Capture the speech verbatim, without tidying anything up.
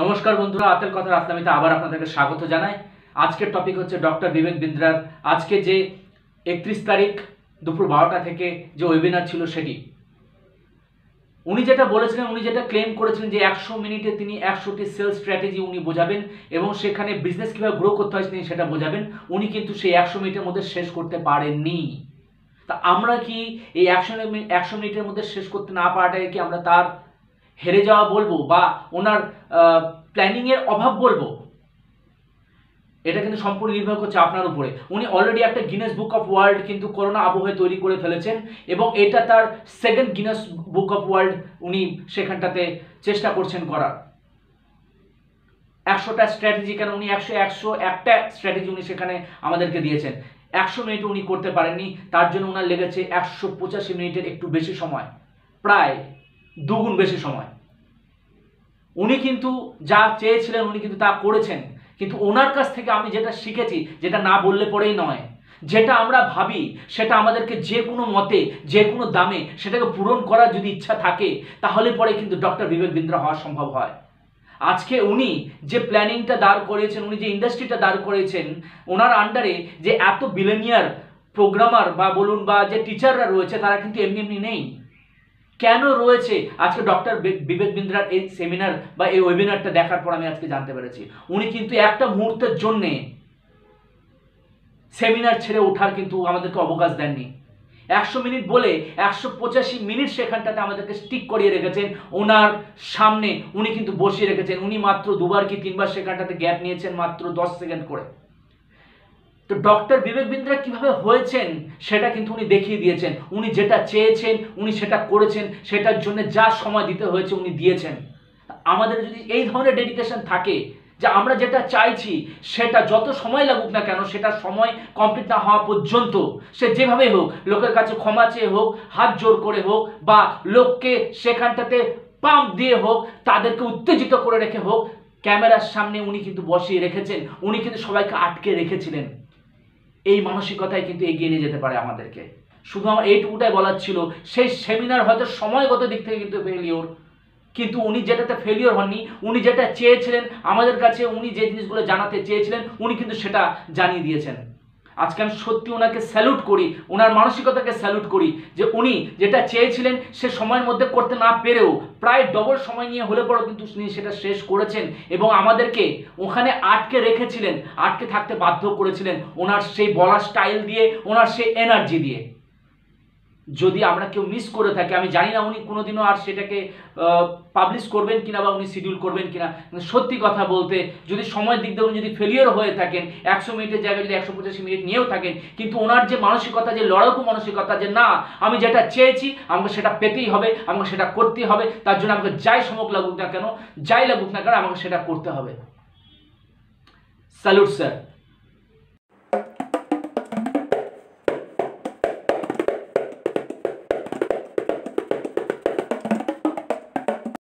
नमस्कार बंधुरा आतेल कथार आसलामीते आबार आपनादेर स्वागत जानाई। आजकेर टपिक हच्छे डॉक्टर विवेक बिंद्रार आजके जे एकत्रिश तारीख दुपुर बारोटा थेके जे वेबिनार छिलो सेटी उनी जेटा बोलेछिलेन उनी जेटा क्लेम करेछिलेन जे सौ मिनिटे तिनि सौ टी सेल्स स्ट्रैटेजी उनी बोझाबेन एबं सेखाने बिजनेस किभाबे ग्रो करते हय तिनि सेटा बोझाबेन। उनी किन्तु सेई सौ मिनिटेर मध्ये शेष करते पारेननि। ता आमरा कि एई सौ मिनिटेर मध्ये शेष करते ना पाराटाके कि आमरा तार हेरे जावा बोलबो बा ओनार प्लानिंग एर अभाव बोलबो? এটা কিন্তু সম্পূর্ণ নির্ভর করছে আপনার উপরে। উনি অলরেডি একটা গিনেস বুক অফ ওয়ার্ল্ড কিন্তু করোনা আবহে তৈরি করে ফেলেছেন এবং এটা তার second Guinness book of world. উনি সেখানটাতে চেষ্টা করছেন করার একশোটা স্ট্র্যাটেজি, কেন উনি একশো একশো একটা স্ট্র্যাটেজি উনি সেখানে আমাদেরকে দিয়েছেন। একশো মিনিট উনি করতে পারেননি, তার জন্য ওনার লেগেছে একশো পঁচাশি মিনিটের একটু বেশি সময়, প্রায় দুগুণ বেশি সময়। উনি কিন্তু যা চেয়েছিলেন উনি কিন্তু তা করেছেন, কিন্তু ওনার কাছ থেকে আমি যেটা শিখেছি, যেটা না বললে পরেই নয়, যেটা আমরা ভাবি সেটা আমাদেরকে যে কোনো মতে যে কোনো দামে সেটাকে পূরণ করার যদি ইচ্ছা থাকে তাহলে পরে কিন্তু ডক্টর বিবেক বিন্দ্রা হওয়া সম্ভব হয়। আজকে উনি যে প্ল্যানিংটা দাঁড় করিয়েছেন, উনি যে ইন্ডাস্ট্রিটা দাঁড় করিয়েছেন, ওনার আন্ডারে যে এত বিলিয়নিয়ার প্রোগ্রামার বা বলুন বা যে টিচাররা রয়েছে তারা কিন্তু এমনি এমনি নেই। কেন রয়েছে আজকে ডক্টর বিবেক বিন্দ্রার এই সেমিনার বা এই ওয়েবিনারটা দেখার পর আমি আজকে জানতে পেরেছি উনি কিন্তু একটা মুহূর্তের জন্য সেমিনার ছেড়ে ওঠার কিন্তু আমাদেরকে অবকাশ দেননি। একশো মিনিট বলে একশো পঁচাশি মিনিট সেখানটাতে আমাদেরকে স্টিক করিয়ে রেখেছেন, ওনার সামনে উনি কিন্তু বসিয়ে রেখেছেন। উনি মাত্র দুবার কি তিনবার সেখানটাতে গ্যাপ নিয়েছেন, মাত্র দশ সেকেন্ড করে। তো ডক্টর বিবেক বিন্দ্রা কিভাবে হয়েছেন সেটা কিন্তু উনি দেখিয়ে দিয়েছেন। উনি যেটা চেয়েছেন উনি সেটা করেছেন, সেটার জন্য যা সময় দিতে হয়েছে উনি দিয়েছেন। আমাদের যদি এই ধরনের ডেডিকেশন থাকে যে আমরা যেটা চাইছি সেটা যত সময় লাগুক না কেন, সেটা সময় কমপ্লিট না হওয়া পর্যন্ত সে যেভাবেই হোক, লোকের কাছে ক্ষমা চেয়ে হোক, হাত জোর করে হোক বা লোককে সেখানটাতে পাম্প দিয়ে হোক, তাদেরকে উত্তেজিত করে রেখে হোক, ক্যামেরার সামনে উনি কিন্তু বসিয়ে রেখেছেন। উনি কিন্তু সবাইকে আটকে রেখেছিলেন। এই মানসিকতায় কিন্তু এগিয়ে নিয়ে যেতে পারে আমাদেরকে। শুধু আমার এইটুকুটাই বলার ছিল। সেই সেমিনার হয়তো সময়গত দিক থেকে কিন্তু ফেলিওর, কিন্তু উনি যেটাতে ফেলিওর হননি। উনি যেটা চেয়েছিলেন আমাদের কাছে, উনি যে জিনিসগুলো জানাতে চেয়েছিলেন উনি কিন্তু সেটা জানিয়ে দিয়েছেন। আজকে আমি সত্যি ওনাকে স্যালুট করি, ওনার মানসিকতাকে স্যালুট করি যে উনি যেটা চেয়েছিলেন সে সময়ের মধ্যে করতে না পেরেও প্রায় ডবল সময় নিয়ে হলে পরেও কিন্তু উনি সেটা শেষ করেছেন এবং আমাদেরকে ওখানে আটকে রেখেছিলেন, আটকে থাকতে বাধ্য করেছিলেন ওনার সেই বলার স্টাইল দিয়ে, ওনার সেই এনার্জি দিয়ে। যদি আমরা কেউ মিস করে থাকি, আমি জানি না উনি কোনোদিনও আর সেটাকে পাবলিশ করবেন কিনা বা উনি শিডিউল করবেন কিনা। সত্যি কথা বলতে যদি সময়ের দিক দিয়ে উনি যদি ফেলিওর হয়ে থাকেন, একশো মিনিটের জায়গায় যদি একশো পঁচাশি মিনিট নিয়েও থাকেন, কিন্তু ওনার যে মানসিকতা, যে লড়াকু মানসিকতা, যে না আমি যেটা চেয়েছি আমাকে সেটা পেতেই হবে, আমাকে সেটা করতেই হবে, তার জন্য আমাকে যাই সমক লাগুক না কেন, যাই লাগুক না কেন আমাকে সেটা করতে হবে। Salute sir.